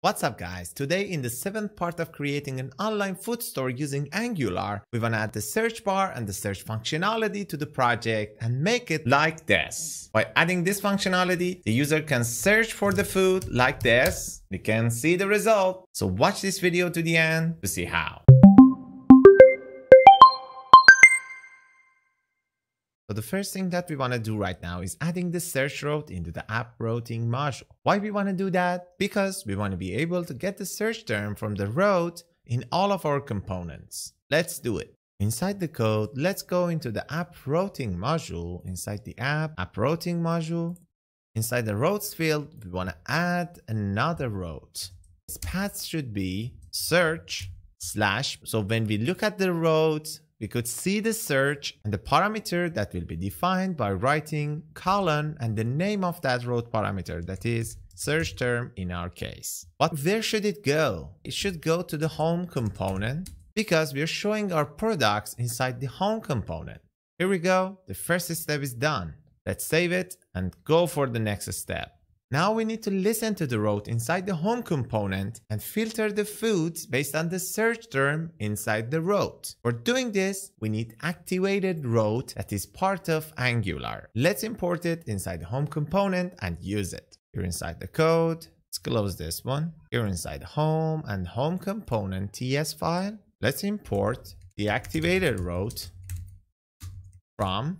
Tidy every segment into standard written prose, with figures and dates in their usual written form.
What's up guys, today in the 7th part of creating an online food store using Angular, we want to add the search bar and the search functionality to the project and make it like this. By adding this functionality, the user can search for the food like this. We can see the result. So watch this video to the end to see how. So the first thing that we want to do right now is adding the search route into the app routing module. Why we want to do that? Because we want to be able to get the search term from the route in all of our components. Let's do it. Inside the code, let's go into the app routing module. Inside the app routing module, inside the routes field, we want to add another route. Its path should be search / so when we look at the route, we could see the search and the parameter that will be defined by writing colon and the name of that route parameter, that is search term in our case. But where should it go? It should go to the home component because we are showing our products inside the home component. Here we go. The first step is done. Let's save it and go for the next step. Now we need to listen to the route inside the home component and filter the foods based on the search term inside the route. For doing this, we need ActivatedRoute that is part of Angular. Let's import it inside the home component and use it. Here inside the code, let's close this one. Here inside home and home component .ts file, let's import the ActivatedRoute from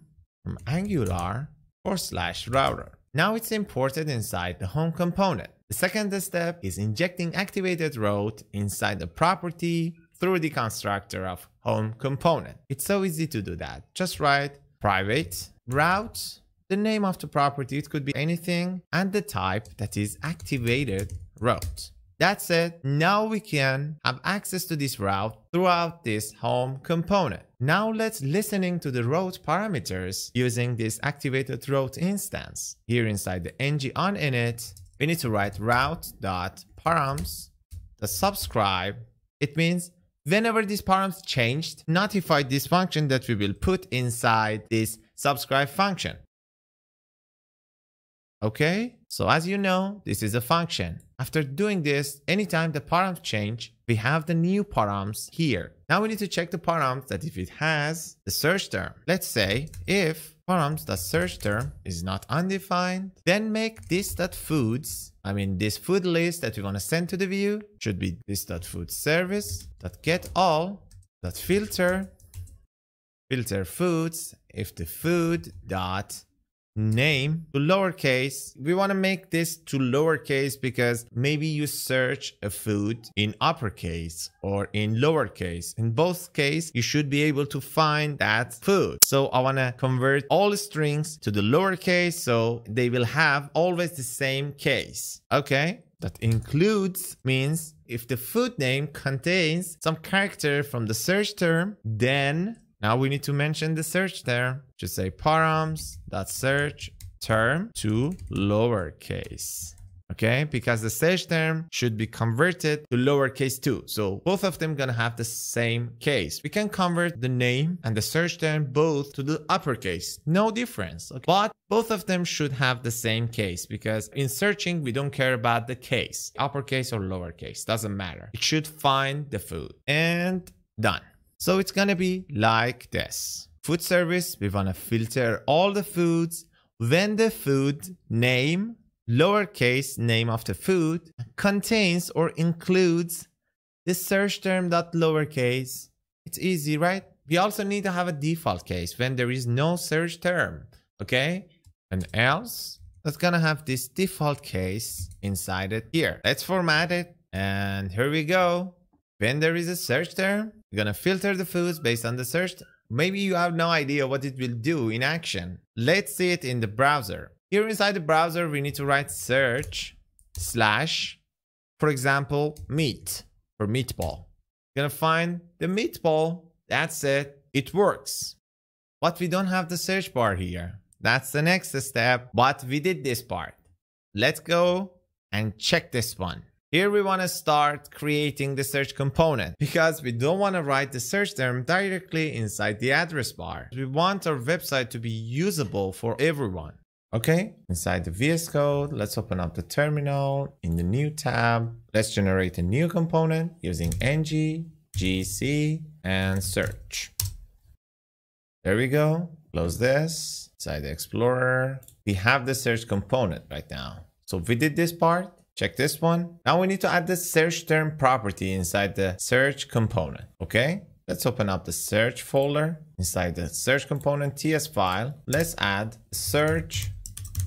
Angular /router. Now it's imported inside the home component. The second step is injecting ActivatedRoute inside the property through the constructor of home component. It's so easy to do that. Just write private route, the name of the property, it could be anything, and the type that is ActivatedRoute. That's it. Now we can have access to this route throughout this home component. Now let's listen to the route parameters using this ActivatedRoute instance. Here inside the ng on init, we need to write route.params, the subscribe. It means whenever this params changed, notify this function that we will put inside this subscribe function. Okay, so as you know, this is a function. After doing this, anytime the params change, we have the new params here. Now we need to check the params that if it has the search term. Let's say if params.search term is not undefined, then make this.foods, this food list that we want to send to the view should be this.foodService.getAll.filter, filter foods, if the food dot name to lowercase. We want to make this to lowercase because maybe you search a food in uppercase or in lowercase. In both cases, you should be able to find that food. So I want to convert all strings to the lowercase so they will have always the same case. Okay, that includes means if the food name contains some character from the search term, then now we need to mention the search term. Just say params.search term to lowercase. Okay, because the search term should be converted to lowercase too. So both of them gonna have the same case. We can convert the name and the search term both to the uppercase. No difference. Okay? But both of them should have the same case because in searching, we don't care about the case. Uppercase or lowercase, doesn't matter. It should find the food. And done. So it's gonna be like this. Food service, we wanna filter all the foods when the food name, lowercase name of the food, contains or includes the search term dot lowercase. It's easy, right? We also need to have a default case when there is no search term, okay? And else, that's gonna have this default case inside it here. Let's format it, and here we go. When there is a search term, we're gonna filter the foods based on the search. Maybe you have no idea what it will do in action. Let's see it in the browser. Here inside the browser, we need to write search / for example, meat or meatball. We're gonna find the meatball. That's it. It works. But we don't have the search bar here. That's the next step. But we did this part. Let's go and check this one. Here we want to start creating the search component because we don't want to write the search term directly inside the address bar. We want our website to be usable for everyone. Okay, inside the VS Code, let's open up the terminal in the new tab. Let's generate a new component using ng, gc, and search. There we go. Close this. Inside the Explorer, we have the search component right now. So we did this part. Check this one. Now we need to add the search term property inside the search component. Okay, let's open up the search folder. Inside the search component TS file, let's add search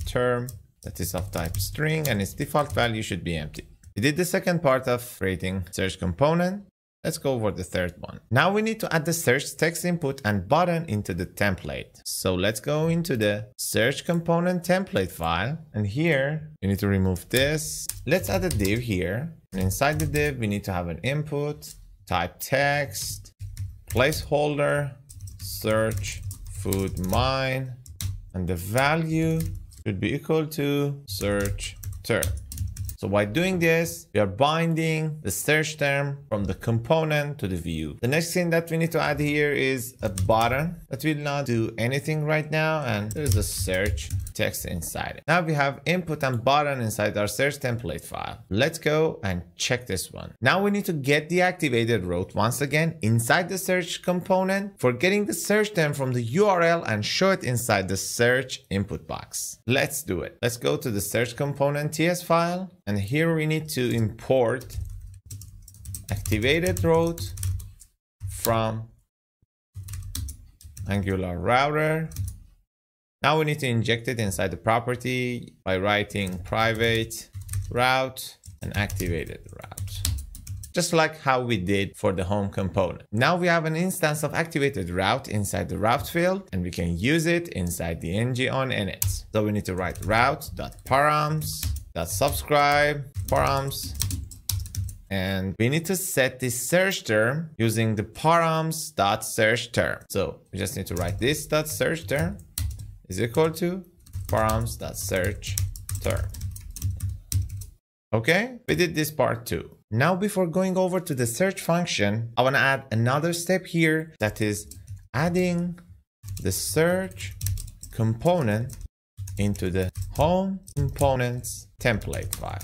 term that is of type string and its default value should be empty. We did the second part of creating search component. Let's go over the third one. Now we need to add the search text input and button into the template. So let's go into the search component template file. And here we need to remove this. Let's add a div here. And inside the div, we need to have an input, type text, placeholder, search, food, mine, and the value should be equal to search term. So by doing this, we are binding the search term from the component to the view. The next thing that we need to add here is a button that will not do anything right now. And there's a search text inside it. Now we have input and button inside our search template file. Let's go and check this one. Now we need to get the activated route once again inside the search component for getting the search term from the URL and show it inside the search input box. Let's do it. Let's go to the search component TS file. And here we need to import activated route from Angular router. Now we need to inject it inside the property by writing private route and activated route, just like how we did for the home component. Now we have an instance of activated route inside the route field, and we can use it inside the ng on init. So we need to write route.params.subscribe params, and we need to set the search term using the params.search term. So we just need to write this dot search term is equal to params.search term. Okay, we did this part too. Now before going over to the search function, I want to add another step here, that is adding the search component into the home components template file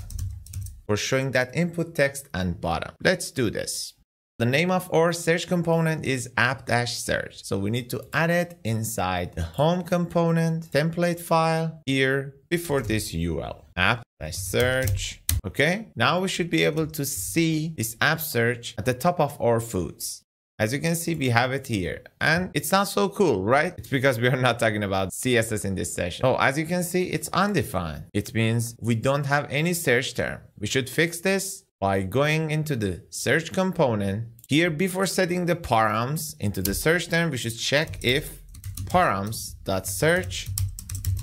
for showing that input text and button. Let's do this. The name of our search component is app-search. So we need to add it inside the home component template file here before this UL, app-search. Okay, now we should be able to see this app search at the top of our foods. As you can see, we have it here, and it's not so cool, right? It's because we are not talking about CSS in this session. Oh, as you can see, it's undefined. It means we don't have any search term. We should fix this by going into the search component. Here, before setting the params into the search term, we should check if params.search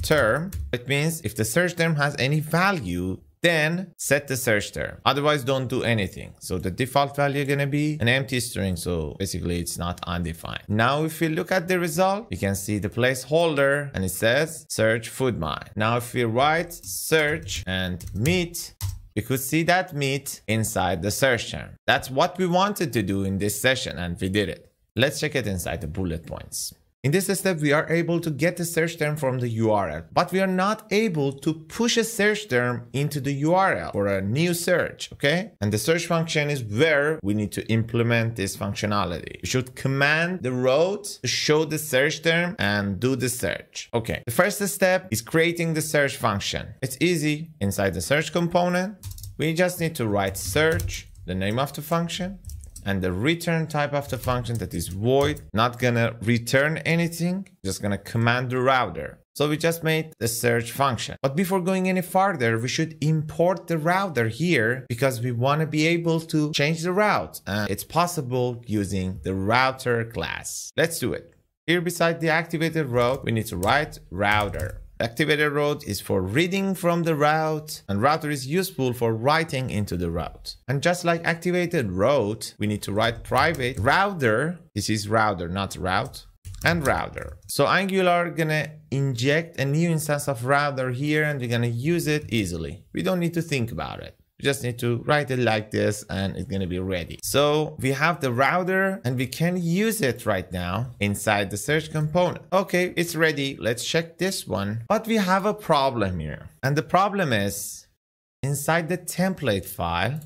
term, it means if the search term has any value, then set the search term. Otherwise, don't do anything. So the default value is going to be an empty string. So basically, it's not undefined. Now, if you look at the result, you can see the placeholder and it says search food mine. Now, if you write search and meat, you could see that meat inside the search term. That's what we wanted to do in this session, and we did it. Let's check it inside the bullet points. In this step, we are able to get the search term from the URL, but we are not able to push a search term into the URL for a new search, okay? And the search function is where we need to implement this functionality. We should command the route to show the search term and do the search. Okay, the first step is creating the search function. It's easy. Inside the search component, we just need to write search, the name of the function, and the return type of the function that is void, not gonna return anything, just gonna command the router. So we just made the search function. But before going any farther, we should import the router here because we wanna be able to change the route. And it's possible using the router class. Let's do it. Here beside the activated route, we need to write router. Activated route is for reading from the route, and router is useful for writing into the route. And just like activated route, we need to write private router. This is router, not route, and router. So Angular gonna inject a new instance of router here, and we're gonna use it easily. We don't need to think about it. You just need to write it like this and it's going to be ready. So we have the router and we can use it right now inside the search component. Okay, it's ready. Let's check this one. But we have a problem here. And the problem is inside the template file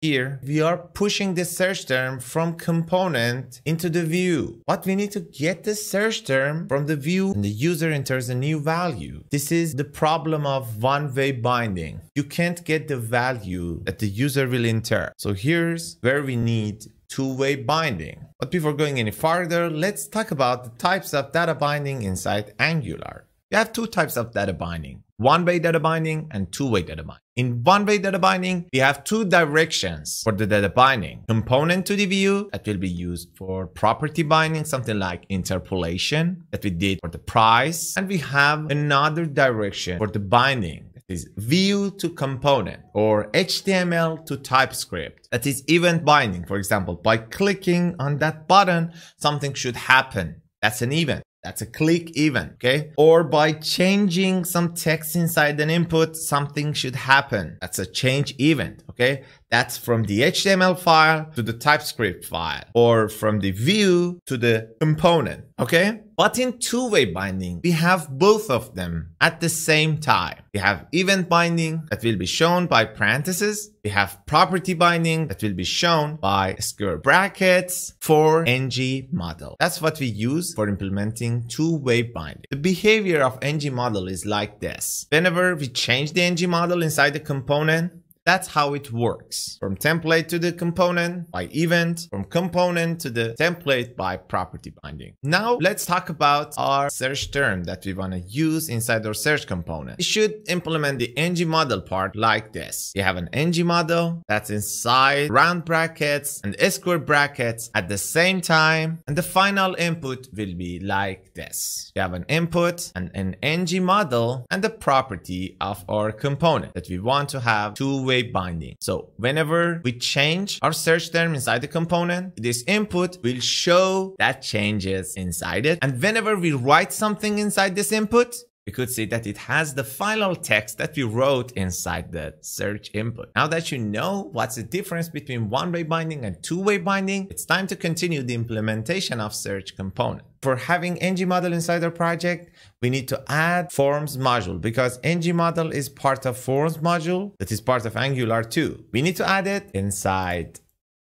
here, we are pushing the search term from component into the view. But we need to get the search term from the view and the user enters a new value. This is the problem of one-way binding. You can't get the value that the user will enter. So here's where we need two-way binding. But before going any farther, let's talk about the types of data binding inside Angular. You have two types of data binding. One-way data binding and two-way data binding. In one-way data binding, we have two directions for the data binding. Component to the view that will be used for property binding, something like interpolation that we did for the price. And we have another direction for the binding that is view to component or HTML to TypeScript. That is event binding. For example, by clicking on that button, something should happen. That's an event. That's a click event, okay? Or by changing some text inside an input, something should happen. That's a change event, okay? That's from the HTML file to the TypeScript file, or from the view to the component, okay? But in two-way binding, we have both of them at the same time. We have event binding that will be shown by parentheses. We have property binding that will be shown by square brackets for ngModel. That's what we use for implementing two-way binding. The behavior of ngModel is like this. Whenever we change the ngModel inside the component, that's how it works. From template to the component by event, from component to the template by property binding. Now let's talk about our search term that we want to use inside our search component. We should implement the ngModel part like this. You have an ngModel that's inside round brackets and square brackets at the same time. And the final input will be like this. You have an input and an ngModel and the property of our component that we want to have two-way binding. So whenever we change our search term inside the component, this input will show that changes inside it. And whenever we write something inside this input, we could see that it has the final text that we wrote inside the search input. Now that you know what's the difference between one-way binding and two-way binding, it's time to continue the implementation of search component. For having ngModel inside our project, we need to add Forms module because ngModel is part of Forms module that is part of Angular 2. We need to add it inside,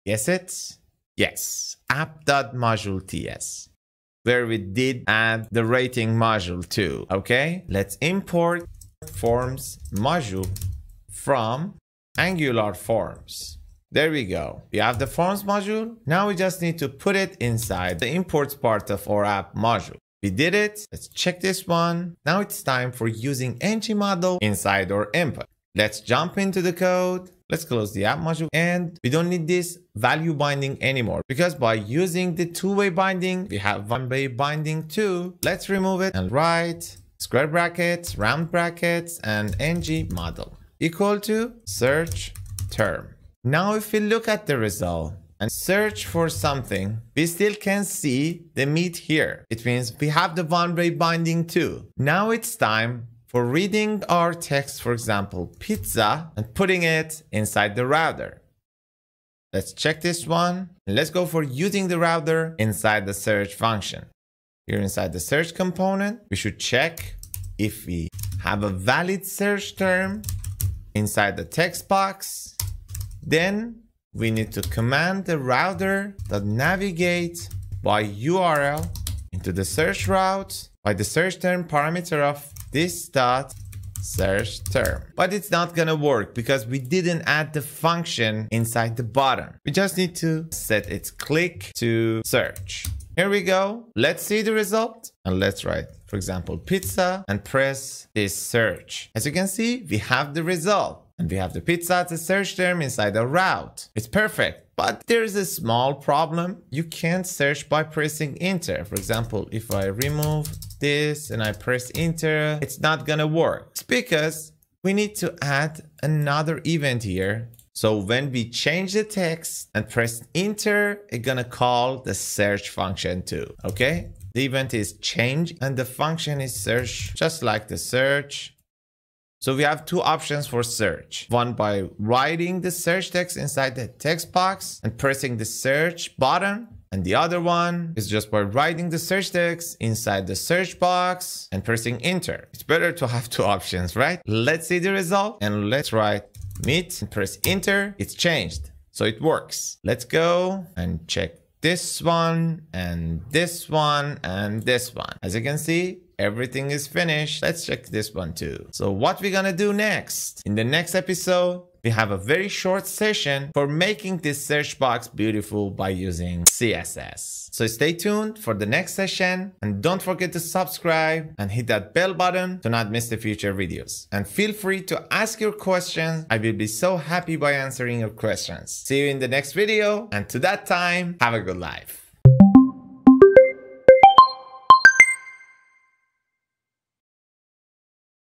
guess it? Yes, app-routing.module.ts. Where we did add the rating module too. Okay, let's import forms module from Angular forms. There we go. We have the forms module. Now we just need to put it inside the imports part of our app module. We did it. Let's check this one. Now it's time for using ngModel inside our input. Let's jump into the code. Let's close the app module and we don't need this value binding anymore because by using the two-way binding, we have one-way binding too. Let's remove it and write square brackets, round brackets, and ngModel equal to search term. Now, if we look at the result and search for something, we still can see the meat here. It means we have the one-way binding too. Now it's time for reading our text, for example, pizza, and putting it inside the router. Let's check this one. And let's go for using the router inside the search function. Here inside the search component, we should check if we have a valid search term inside the text box. Then we need to command the router.navigate by URL into the search route by the search term parameter of this dot search term. But it's not gonna work because we didn't add the function inside the button. We just need to set its click to search. Here we go. Let's see the result. And let's write, for example, pizza and press this search. As you can see, we have the result. And we have the pizza as a search term inside the route. It's perfect. But there's a small problem. You can't search by pressing enter. For example, if I remove this and I press enter, it's not gonna work. It's because we need to add another event here. So when we change the text and press enter, it's gonna call the search function too, okay? The event is change and the function is search, just like the search. So we have two options for search. One by writing the search text inside the text box and pressing the search button. And the other one is just by writing the search text inside the search box and pressing enter. It's better to have two options, right? Let's see the result and let's write meet and press enter. It's changed. So it works. Let's go and check this one and this one and this one. As you can see, everything is finished. Let's check this one too. So what we're gonna do next? In the next episode, we have a very short session for making this search box beautiful by using CSS. So stay tuned for the next session and don't forget to subscribe and hit that bell button to not miss the future videos. And feel free to ask your questions. I will be so happy by answering your questions. See you in the next video, and to that time, have a good life.